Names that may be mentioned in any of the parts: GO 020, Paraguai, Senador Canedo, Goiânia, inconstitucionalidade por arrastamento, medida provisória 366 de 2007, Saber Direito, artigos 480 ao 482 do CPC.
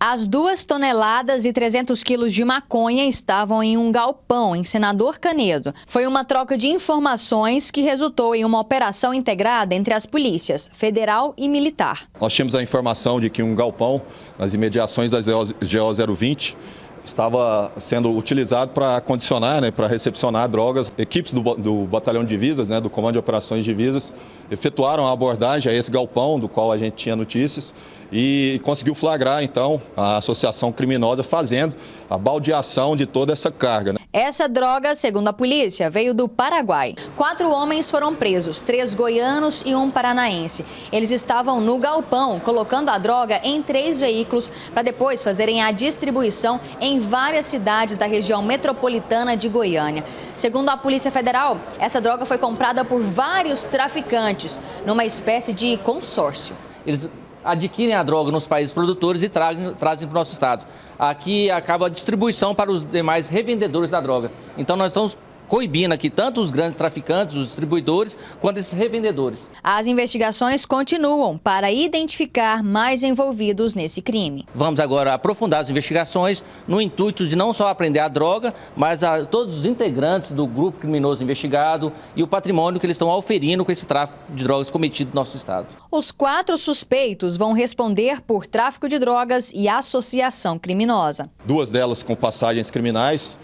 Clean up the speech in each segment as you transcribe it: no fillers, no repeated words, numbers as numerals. As 2 toneladas e 300 quilos de maconha estavam em um galpão em Senador Canedo. Foi uma troca de informações que resultou em uma operação integrada entre as polícias federal e militar. Nós tínhamos a informação de que um galpão nas imediações da GO 020 estava sendo utilizado para condicionar, para recepcionar drogas. Equipes do Batalhão de Divisas, do Comando de Operações de Divisas, efetuaram a abordagem a esse galpão, do qual a gente tinha notícias, e conseguiu flagrar, então, a associação criminosa fazendo a baldeação de toda essa carga. Essa droga, segundo a polícia, veio do Paraguai. 4 homens foram presos, 3 goianos e 1 paranaense. Eles estavam no galpão, colocando a droga em 3 veículos para depois fazerem a distribuição em várias cidades da região metropolitana de Goiânia. Segundo a Polícia Federal, essa droga foi comprada por vários traficantes, numa espécie de consórcio. Eles adquirem a droga nos países produtores e trazem para o nosso estado. Aqui acaba a distribuição para os demais revendedores da droga. Então nós estamos coibindo aqui tanto os grandes traficantes, os distribuidores, quanto esses revendedores. As investigações continuam para identificar mais envolvidos nesse crime. Vamos agora aprofundar as investigações no intuito de não só apreender a droga, mas a todos os integrantes do grupo criminoso investigado e o patrimônio que eles estão auferindo com esse tráfico de drogas cometido no nosso estado. Os 4 suspeitos vão responder por tráfico de drogas e associação criminosa. 2 delas com passagens criminais.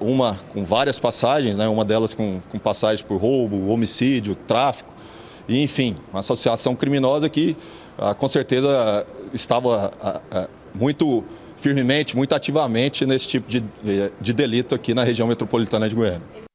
Uma com várias passagens, uma delas com passagem por roubo, homicídio, tráfico, e, enfim, uma associação criminosa que com certeza estava muito firmemente, muito ativamente nesse tipo de delito aqui na região metropolitana de Goiânia.